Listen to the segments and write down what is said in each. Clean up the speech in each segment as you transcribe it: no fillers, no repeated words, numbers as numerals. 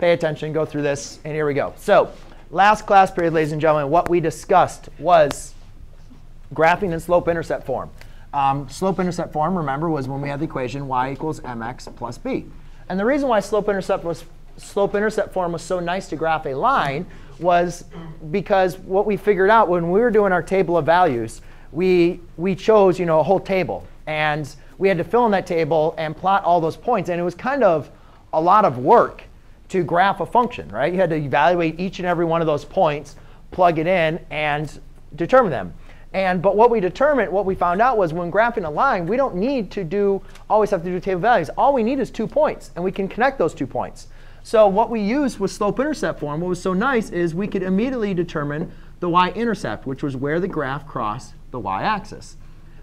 pay attention, go through this, and here we go. So last class period, ladies and gentlemen, what we discussed was graphing in slope-intercept form. Slope-intercept form, remember, was when we had the equation y equals mx plus b. And the reason why slope-intercept form was so nice to graph a line was because what we figured out when we were doing our table of values, we chose a whole table. And we had to fill in that table and plot all those points. And it was kind of a lot of work to graph a function, right? You had to evaluate each and every one of those points, plug it in, and determine them. But what we found out was when graphing a line, we don't need to always have to do table values. All we need is 2 points, and we can connect those 2 points. So what we used was slope-intercept form. What was so nice is we could immediately determine the y-intercept, which was where the graph crossed the y-axis.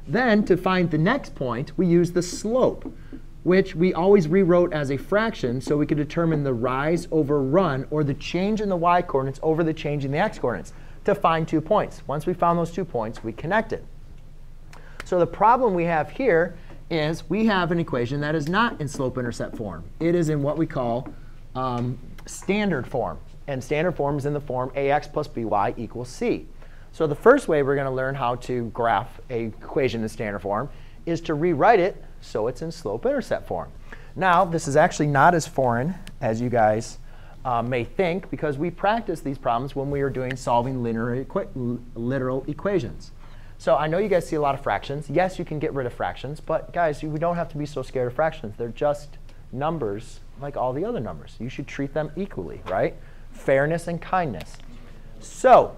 Then to find the next point, we used the slope, which we always rewrote as a fraction so we could determine the rise over run, or the change in the y-coordinates over the change in the x-coordinates, to find 2 points. Once we found those 2 points, we connected. So the problem we have here is we have an equation that is not in slope-intercept form. It is in what we call standard form. And standard form is in the form ax plus by equals c. So the first way we're going to learn how to graph an equation in standard form is to rewrite it so it's in slope-intercept form. Now, this is actually not as foreign as you guys may think, because we practiced these problems when we were solving literal equations. So I know you guys see a lot of fractions. Yes, you can get rid of fractions. But guys, we don't have to be so scared of fractions. They're just numbers like all the other numbers. You should treat them equally, right? Fairness and kindness. So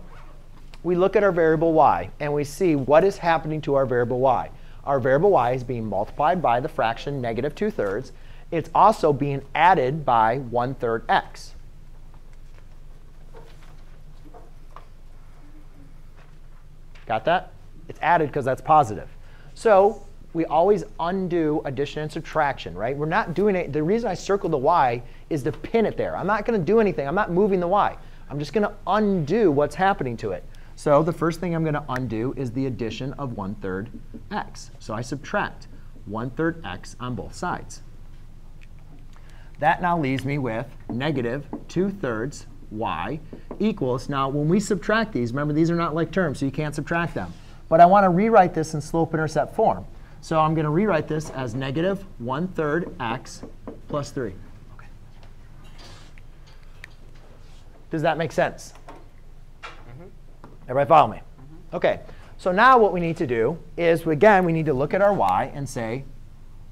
we look at our variable y, and we see what is happening to our variable y. Our variable y is being multiplied by the fraction -2/3. It's also being added by 1/3 x. Got that? It's added because that's positive. So we always undo addition and subtraction, right? We're not doing it. The reason I circled the y is to pin it there. I'm not going to do anything. I'm not moving the y. I'm just going to undo what's happening to it. So the first thing I'm going to undo is the addition of 1/3 x. So I subtract 1/3 x on both sides. That now leaves me with -2/3 y equals. Now, when we subtract these, remember, these are not like terms, so you can't subtract them. But I want to rewrite this in slope-intercept form. So I'm going to rewrite this as -1/3 x plus 3. Okay. Does that make sense? Everybody follow me? OK. So now what we need to do is, again, we need to look at our y and say,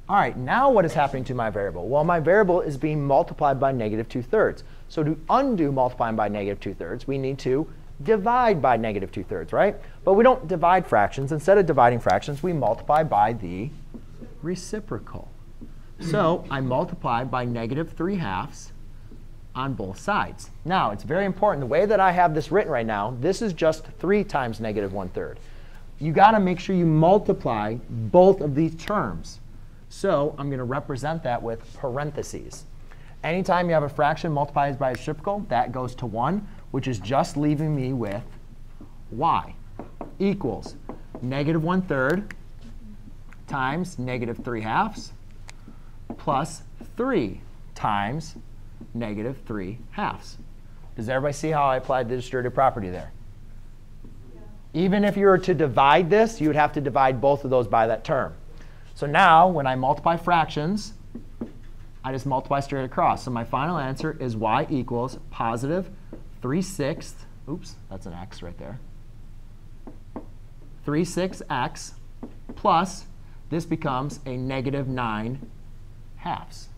all right, now what is happening to my variable? Well, my variable is being multiplied by -2/3. So to undo multiplying by -2/3, we need to divide by -2/3, right? But we don't divide fractions. Instead of dividing fractions, we multiply by the reciprocal. So I multiply by -3/2 on both sides. Now, it's very important. The way that I have this written right now, this is just 3 times -1/3. You've got to make sure you multiply both of these terms. So I'm going to represent that with parentheses. Anytime you have a fraction multiplied by a reciprocal, that goes to 1, which is just leaving me with y equals -1/3 times -3/2 plus 3 times -3/2. Does everybody see how I applied the distributive property there? Yeah. Even if you were to divide this, you would have to divide both of those by that term. So now, when I multiply fractions, I just multiply straight across. So my final answer is y equals positive 3/6. Oops, that's an x right there. 3/6 x plus, this becomes a -9/2.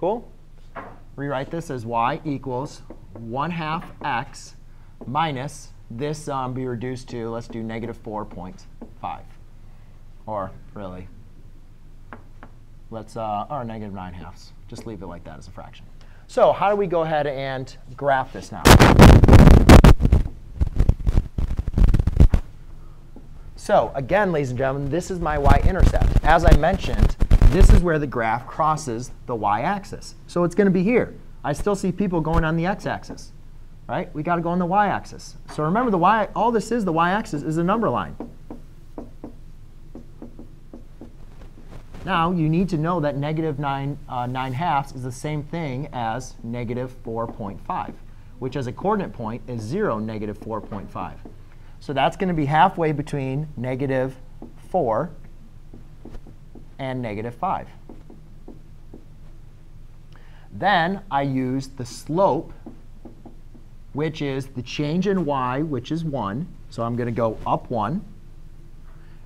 Cool? Rewrite this as y equals 1/2 x minus this be reduced to, let's do -4.5. Or really, let's or -9/2. Just leave it like that as a fraction. So how do we go ahead and graph this now? So again, ladies and gentlemen, this is my y-intercept. As I mentioned, this is where the graph crosses the y-axis. So it's going to be here. I still see people going on the x-axis, right? We got to go on the y-axis. So remember, all this is, the y-axis is a number line. Now you need to know that negative 9/2 is the same thing as negative 4.5, which as a coordinate point is 0, negative 4.5. So that's going to be halfway between negative 4 and negative 5. Then I use the slope, which is the change in y, which is 1. So I'm going to go up 1.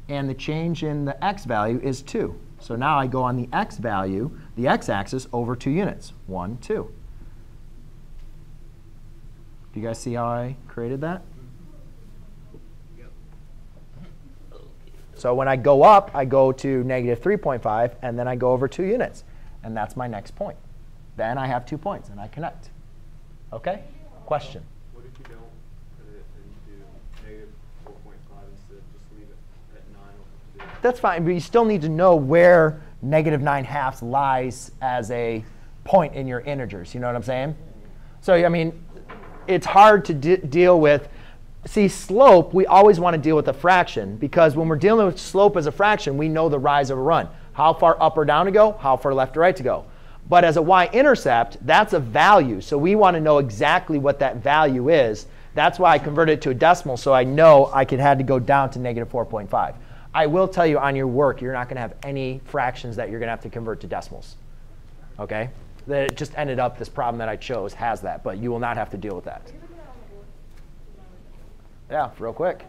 And the change in the x value is 2. So now I go on the x value, the x-axis, over 2 units, 1, 2. Do you guys see how I created that? So when I go up, I go to negative 3.5, and then I go over 2 units. And that's my next point. Then I have 2 points, and I connect. OK? Question? What if you don't put it into negative 4.5 instead? Just leave it at 9. That's fine, but you still need to know where negative 9/2 lies as a point in your integers. You know what I'm saying? So I mean, it's hard to deal with. See, slope, we always want to deal with a fraction, because when we're dealing with slope as a fraction, we know the rise of a run. How far up or down to go, how far left or right to go. But as a y-intercept, that's a value. So we want to know exactly what that value is. That's why I converted it to a decimal, so I know I had to go down to negative 4.5. I will tell you on your work, you're not going to have any fractions that you're going to have to convert to decimals. OK? It just ended up this problem that I chose has that. But you will not have to deal with that. Yeah, real quick.